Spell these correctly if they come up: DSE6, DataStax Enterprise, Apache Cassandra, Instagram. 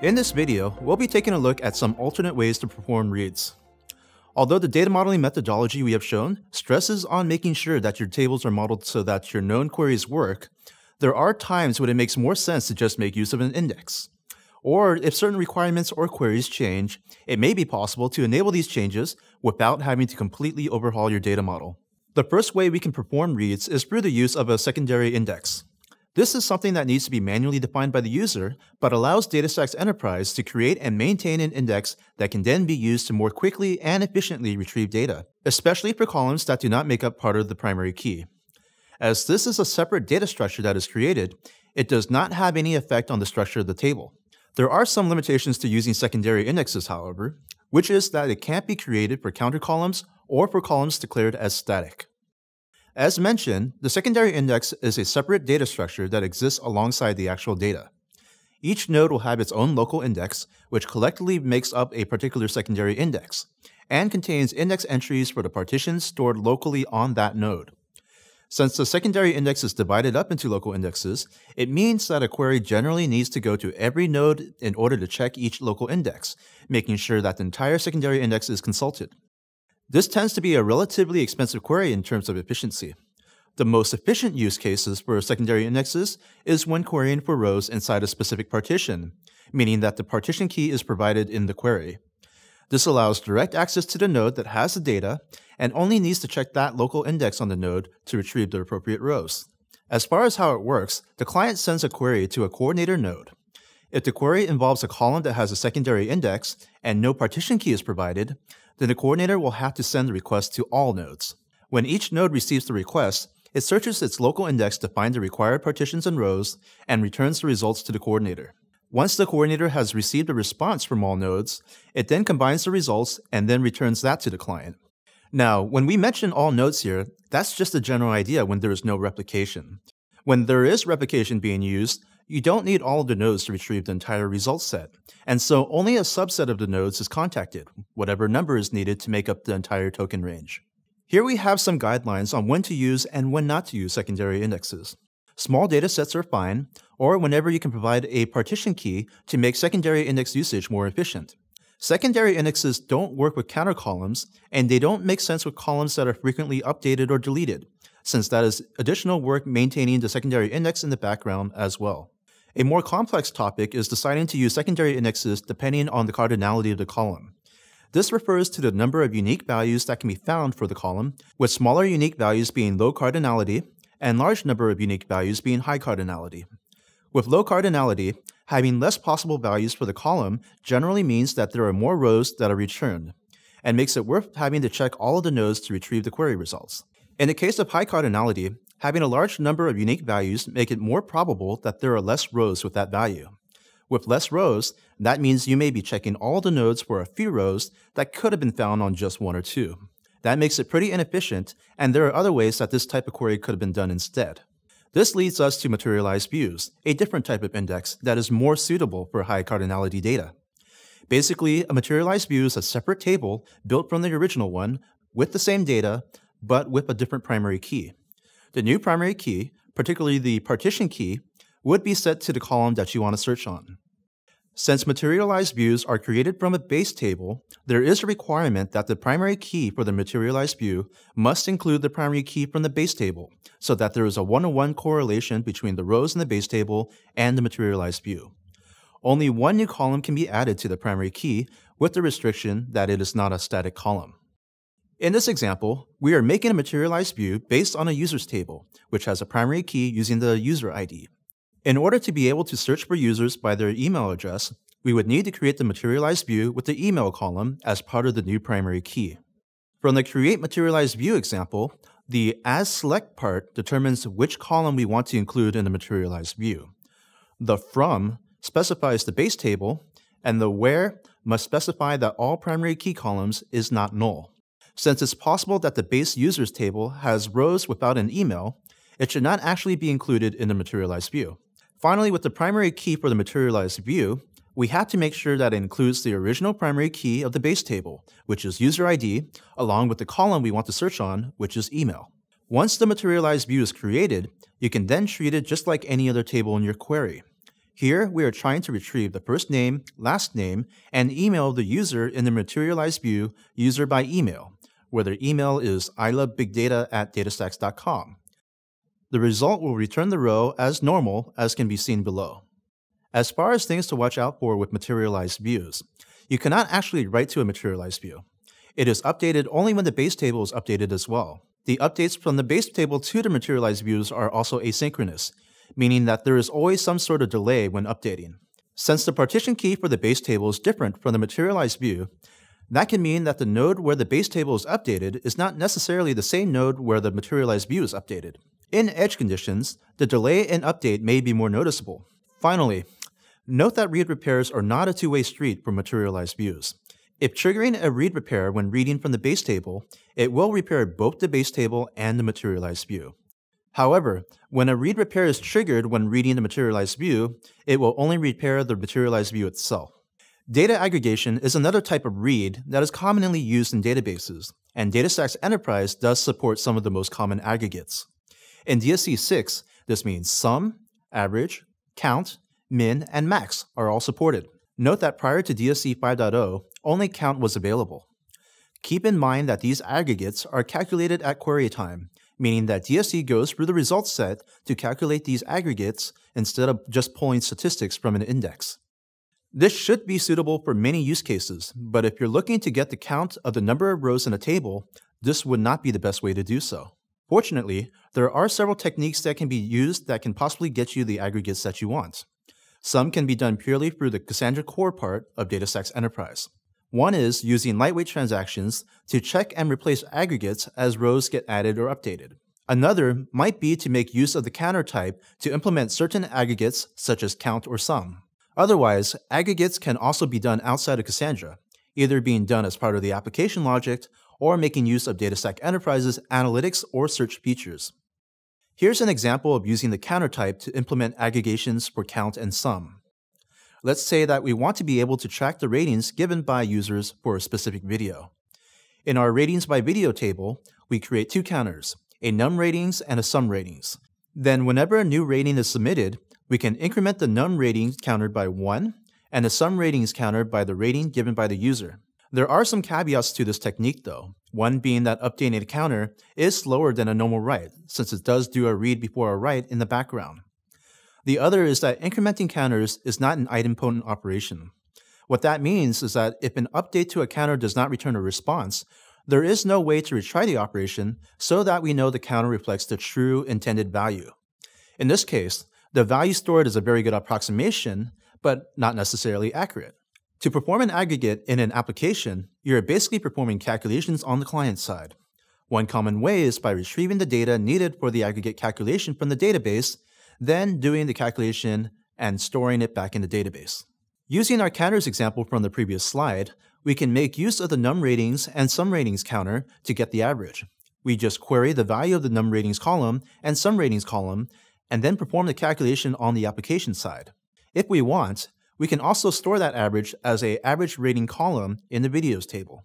In this video, we'll be taking a look at some alternate ways to perform reads. Although the data modeling methodology we have shown stresses on making sure that your tables are modeled so that your known queries work, there are times when it makes more sense to just make use of an index. Or if certain requirements or queries change, it may be possible to enable these changes without having to completely overhaul your data model. The first way we can perform reads is through the use of a secondary index. This is something that needs to be manually defined by the user, but allows DataStax Enterprise to create and maintain an index that can then be used to more quickly and efficiently retrieve data, especially for columns that do not make up part of the primary key. As this is a separate data structure that is created, it does not have any effect on the structure of the table. There are some limitations to using secondary indexes, however, which is that it can't be created for counter columns or for columns declared as static. As mentioned, the secondary index is a separate data structure that exists alongside the actual data. Each node will have its own local index, which collectively makes up a particular secondary index, and contains index entries for the partitions stored locally on that node. Since the secondary index is divided up into local indexes, it means that a query generally needs to go to every node in order to check each local index, making sure that the entire secondary index is consulted. This tends to be a relatively expensive query in terms of efficiency. The most efficient use cases for secondary indexes is when querying for rows inside a specific partition, meaning that the partition key is provided in the query. This allows direct access to the node that has the data and only needs to check that local index on the node to retrieve the appropriate rows. As far as how it works, the client sends a query to a coordinator node. If the query involves a column that has a secondary index and no partition key is provided, then the coordinator will have to send the request to all nodes. When each node receives the request, it searches its local index to find the required partitions and rows and returns the results to the coordinator. Once the coordinator has received a response from all nodes, it then combines the results and then returns that to the client. Now, when we mention all nodes here, that's just a general idea when there is no replication. When there is replication being used, you don't need all of the nodes to retrieve the entire result set, and so only a subset of the nodes is contacted, whatever number is needed to make up the entire token range. Here we have some guidelines on when to use and when not to use secondary indexes. Small data sets are fine, or whenever you can provide a partition key to make secondary index usage more efficient. Secondary indexes don't work with counter columns, and they don't make sense with columns that are frequently updated or deleted, since that is additional work maintaining the secondary index in the background as well. A more complex topic is deciding to use secondary indexes depending on the cardinality of the column. This refers to the number of unique values that can be found for the column, with smaller unique values being low cardinality, and large number of unique values being high cardinality. With low cardinality, having less possible values for the column generally means that there are more rows that are returned, and makes it worth having to check all of the nodes to retrieve the query results. In the case of high cardinality, having a large number of unique values make it more probable that there are less rows with that value. With less rows, that means you may be checking all the nodes for a few rows that could have been found on just one or two. That makes it pretty inefficient, and there are other ways that this type of query could have been done instead. This leads us to materialized views, a different type of index that is more suitable for high cardinality data. Basically, a materialized view is a separate table built from the original one with the same data, but with a different primary key. The new primary key, particularly the partition key, would be set to the column that you want to search on. Since materialized views are created from a base table, there is a requirement that the primary key for the materialized view must include the primary key from the base table, so that there is a one-to-one correlation between the rows in the base table and the materialized view. Only one new column can be added to the primary key, with the restriction that it is not a static column. In this example, we are making a materialized view based on a user's table, which has a primary key using the user ID. In order to be able to search for users by their email address, we would need to create the materialized view with the email column as part of the new primary key. From the create materialized view example, the as select part determines which column we want to include in the materialized view. The from specifies the base table, and the where must specify that all primary key columns is not null. Since it's possible that the base users table has rows without an email, it should not actually be included in the materialized view. Finally, with the primary key for the materialized view, we have to make sure that it includes the original primary key of the base table, which is user ID, along with the column we want to search on, which is email. Once the materialized view is created, you can then treat it just like any other table in your query. Here, we are trying to retrieve the first name, last name, and email of the user in the materialized view user by email, where their email is ilovebigdata@datastax.com. The result will return the row as normal, as can be seen below. As far as things to watch out for with materialized views, you cannot actually write to a materialized view. It is updated only when the base table is updated as well. The updates from the base table to the materialized views are also asynchronous, meaning that there is always some sort of delay when updating. Since the partition key for the base table is different from the materialized view, that can mean that the node where the base table is updated is not necessarily the same node where the materialized view is updated. In edge conditions, the delay in update may be more noticeable. Finally, note that read repairs are not a two-way street for materialized views. If triggering a read repair when reading from the base table, it will repair both the base table and the materialized view. However, when a read repair is triggered when reading the materialized view, it will only repair the materialized view itself. Data aggregation is another type of read that is commonly used in databases, and DataStax Enterprise does support some of the most common aggregates. In DSE6, this means sum, average, count, min, and max are all supported. Note that prior to DSE 5.0, only count was available. Keep in mind that these aggregates are calculated at query time, meaning that DSE goes through the results set to calculate these aggregates instead of just pulling statistics from an index. This should be suitable for many use cases, but if you're looking to get the count of the number of rows in a table, this would not be the best way to do so. Fortunately, there are several techniques that can be used that can possibly get you the aggregates that you want. Some can be done purely through the Cassandra core part of DataStax Enterprise. One is using lightweight transactions to check and replace aggregates as rows get added or updated. Another might be to make use of the counter type to implement certain aggregates such as count or sum. Otherwise, aggregates can also be done outside of Cassandra, either being done as part of the application logic or making use of DataStax Enterprise's analytics or search features. Here's an example of using the counter type to implement aggregations for count and sum. Let's say that we want to be able to track the ratings given by users for a specific video. In our ratings by video table, we create two counters, a num ratings and a sum ratings. Then whenever a new rating is submitted, we can increment the num ratings counter by 1 and the sum ratings counter by the rating given by the user. There are some caveats to this technique though, one being that updating a counter is slower than a normal write, since it does do a read before a write in the background. The other is that incrementing counters is not an idempotent operation. What that means is that if an update to a counter does not return a response, there is no way to retry the operation so that we know the counter reflects the true intended value. In this case, the value stored is a very good approximation, but not necessarily accurate. To perform an aggregate in an application, you're basically performing calculations on the client side. One common way is by retrieving the data needed for the aggregate calculation from the database, then doing the calculation and storing it back in the database. Using our counters example from the previous slide, we can make use of the num ratings and sum ratings counter to get the average. We just query the value of the num ratings column and sum ratings column, and then perform the calculation on the application side. If we want, we can also store that average as an average rating column in the videos table.